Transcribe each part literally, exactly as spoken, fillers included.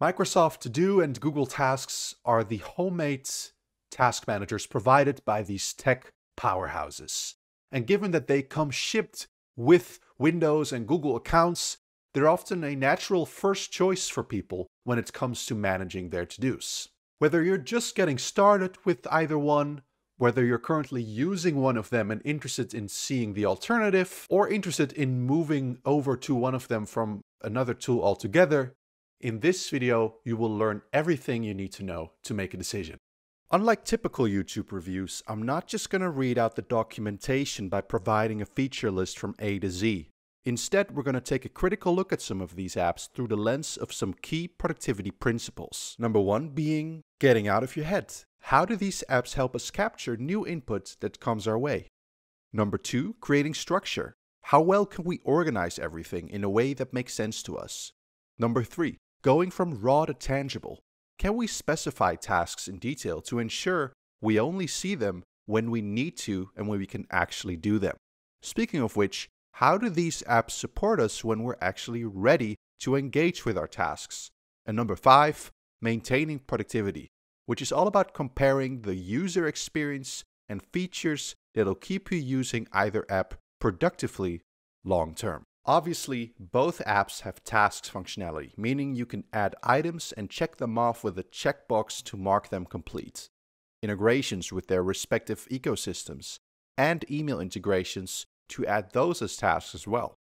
Microsoft To-Do and Google Tasks are the homemade task managers provided by these tech powerhouses. And given that they come shipped with Windows and Google accounts, they're often a natural first choice for people when it comes to managing their to-dos. Whether you're just getting started with either one, whether you're currently using one of them and interested in seeing the alternative, or interested in moving over to one of them from another tool altogether, in this video, you will learn everything you need to know to make a decision. Unlike typical YouTube reviews, I'm not just going to read out the documentation by providing a feature list from A to Z. Instead, we're going to take a critical look at some of these apps through the lens of some key productivity principles. Number one being getting out of your head. How do these apps help us capture new input that comes our way? Number two, creating structure. How well can we organize everything in a way that makes sense to us? Number three, going from raw to tangible. Can we specify tasks in detail to ensure we only see them when we need to and when we can actually do them? Speaking of which, how do these apps support us when we're actually ready to engage with our tasks? And number five, maintaining productivity, which is all about comparing the user experience and features that'll keep you using either app productively long term. Obviously, both apps have tasks functionality, meaning you can add items and check them off with a checkbox to mark them complete, integrations with their respective ecosystems, and email integrations to add those as tasks as well.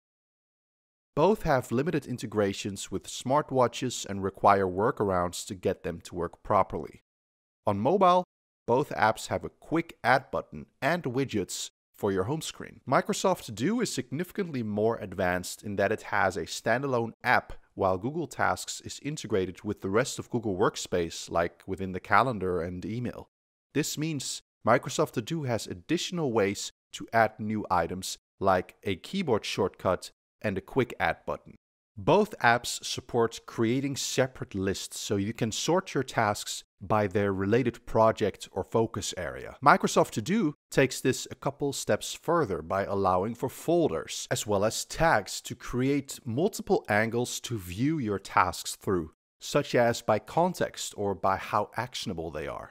Both have limited integrations with smartwatches and require workarounds to get them to work properly. On mobile, both apps have a quick add button and widgets for your home screen. Microsoft To-Do is significantly more advanced in that it has a standalone app, while Google Tasks is integrated with the rest of Google Workspace, like within the calendar and email. This means Microsoft To-Do has additional ways to add new items, like a keyboard shortcut and a quick add button. Both apps support creating separate lists so you can sort your tasks by their related project or focus area. Microsoft To-Do takes this a couple steps further by allowing for folders as well as tags to create multiple angles to view your tasks through, such as by context or by how actionable they are.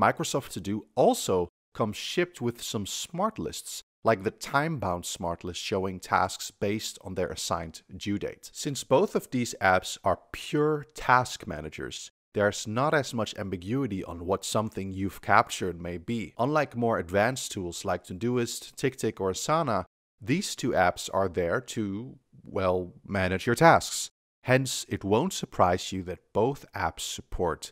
Microsoft To-Do also comes shipped with some smart lists, like the time-bound smart list showing tasks based on their assigned due date. Since both of these apps are pure task managers, there's not as much ambiguity on what something you've captured may be. Unlike more advanced tools like Todoist, TickTick, or Asana, these two apps are there to, well, manage your tasks. Hence, it won't surprise you that both apps support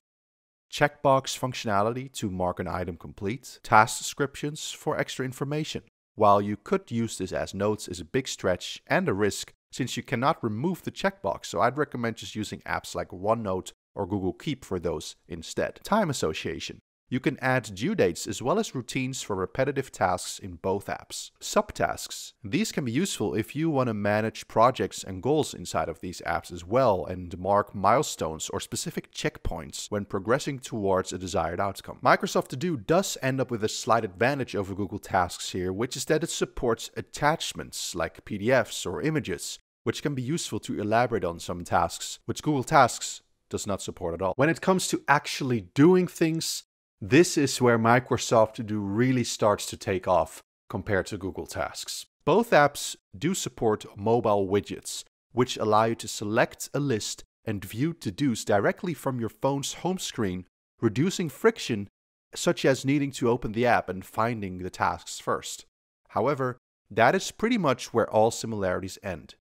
checkbox functionality to mark an item complete, task descriptions for extra information. While you could use this as notes, is a big stretch and a risk since you cannot remove the checkbox, so I'd recommend just using apps like OneNote or Google Keep for those instead. Time association. You can add due dates as well as routines for repetitive tasks in both apps. Subtasks. These can be useful if you want to manage projects and goals inside of these apps as well and mark milestones or specific checkpoints when progressing towards a desired outcome. Microsoft To-Do does end up with a slight advantage over Google Tasks here, which is that it supports attachments like P D Fs or images, which can be useful to elaborate on some tasks, which Google Tasks does not support at all. When it comes to actually doing things, this is where Microsoft To-Do really starts to take off compared to Google Tasks. Both apps do support mobile widgets, which allow you to select a list and view to-dos directly from your phone's home screen, reducing friction such as needing to open the app and finding the tasks first. However, that is pretty much where all similarities end.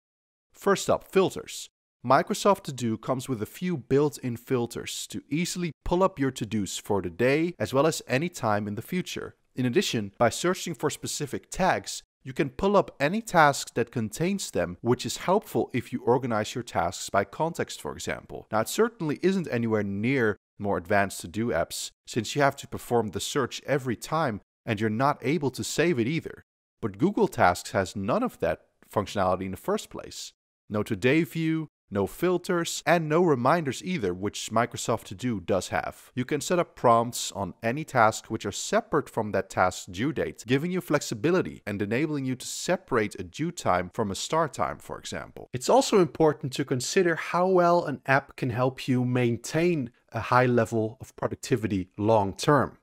First up, filters. Microsoft To-Do comes with a few built-in filters to easily pull up your to-dos for the day as well as any time in the future. In addition, by searching for specific tags, you can pull up any task that contains them, which is helpful if you organize your tasks by context, for example. Now, it certainly isn't anywhere near more advanced to-do apps, since you have to perform the search every time and you're not able to save it either. But Google Tasks has none of that functionality in the first place. No Today View, no filters, and no reminders either, which Microsoft To-Do does have. You can set up prompts on any task which are separate from that task's due date, giving you flexibility and enabling you to separate a due time from a start time, for example. It's also important to consider how well an app can help you maintain a high level of productivity long term.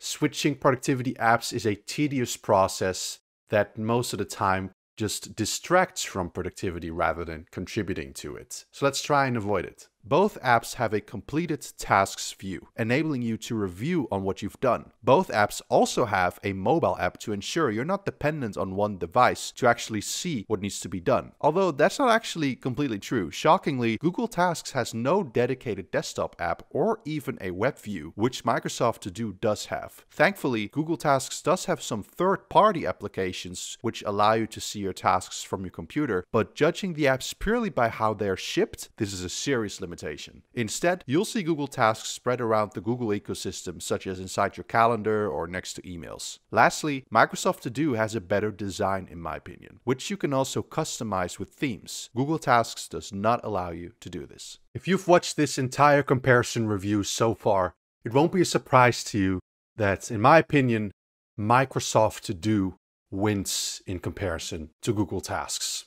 Switching productivity apps is a tedious process that most of the time just distracts from productivity rather than contributing to it. So let's try and avoid it. Both apps have a completed tasks view, enabling you to review on what you've done. Both apps also have a mobile app to ensure you're not dependent on one device to actually see what needs to be done. Although that's not actually completely true. Shockingly, Google Tasks has no dedicated desktop app or even a web view, which Microsoft To-Do does have. Thankfully, Google Tasks does have some third-party applications which allow you to see your tasks from your computer, but judging the apps purely by how they're shipped, this is a serious limitation. Limitation. Instead, you'll see Google Tasks spread around the Google ecosystem, such as inside your calendar or next to emails. Lastly, Microsoft To-Do has a better design in my opinion, which you can also customize with themes. Google Tasks does not allow you to do this. If you've watched this entire comparison review so far, it won't be a surprise to you that, in my opinion, Microsoft To-Do wins in comparison to Google Tasks.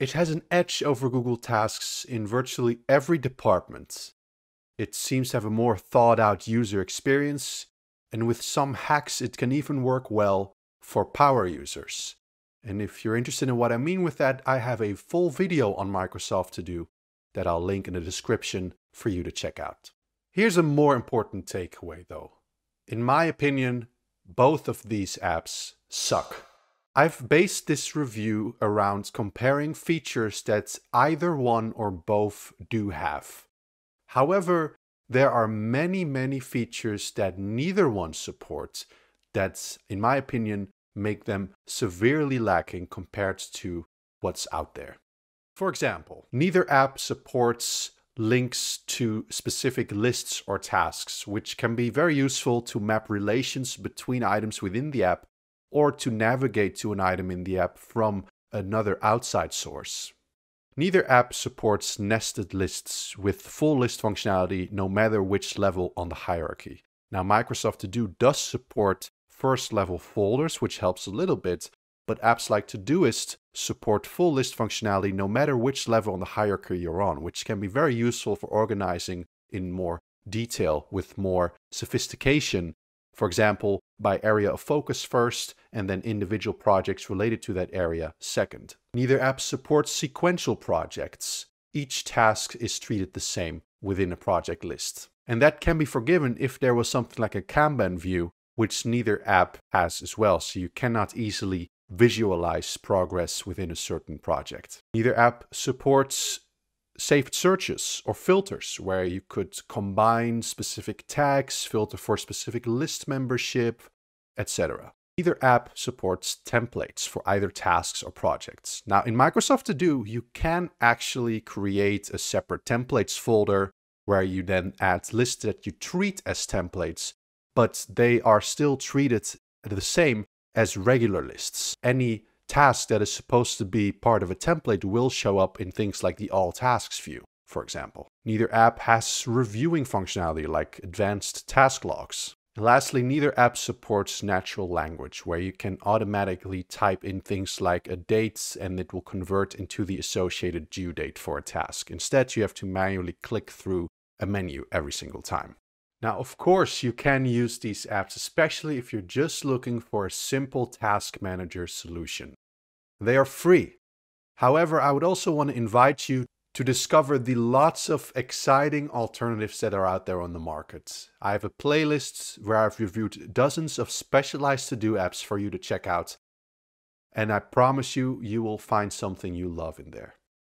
It has an edge over Google Tasks in virtually every department. It seems to have a more thought-out user experience, and with some hacks it can even work well for power users. And if you're interested in what I mean with that, I have a full video on Microsoft To-Do that I'll link in the description for you to check out. Here's a more important takeaway though. In my opinion, both of these apps suck. I've based this review around comparing features that either one or both do have. However, there are many, many features that neither one supports that, in my opinion, make them severely lacking compared to what's out there. For example, neither app supports links to specific lists or tasks, which can be very useful to map relations between items within the app, or to navigate to an item in the app from another outside source. Neither app supports nested lists with full list functionality, no matter which level on the hierarchy. Now, Microsoft To-Do does support first level folders, which helps a little bit, but apps like Todoist support full list functionality, no matter which level on the hierarchy you're on, which can be very useful for organizing in more detail with more sophistication. For example, by area of focus first, and then individual projects related to that area second. Neither app supports sequential projects. Each task is treated the same within a project list. And that can be forgiven if there was something like a Kanban view, which neither app has as well, so you cannot easily visualize progress within a certain project. Neither app supports saved searches or filters, where you could combine specific tags, filter for specific list membership, et cetera. Neither app supports templates for either tasks or projects. Now, in Microsoft To-Do, you can actually create a separate templates folder where you then add lists that you treat as templates, but they are still treated the same as regular lists. Any task that is supposed to be part of a template will show up in things like the All Tasks view, for example. Neither app has reviewing functionality like advanced task logs. And lastly, neither app supports natural language, where you can automatically type in things like a date and it will convert into the associated due date for a task. Instead, you have to manually click through a menu every single time. Now, of course, you can use these apps, especially if you're just looking for a simple task manager solution. They are free. However, I would also want to invite you to discover the lots of exciting alternatives that are out there on the market. I have a playlist where I've reviewed dozens of specialized to-do apps for you to check out. And I promise you, you will find something you love in there.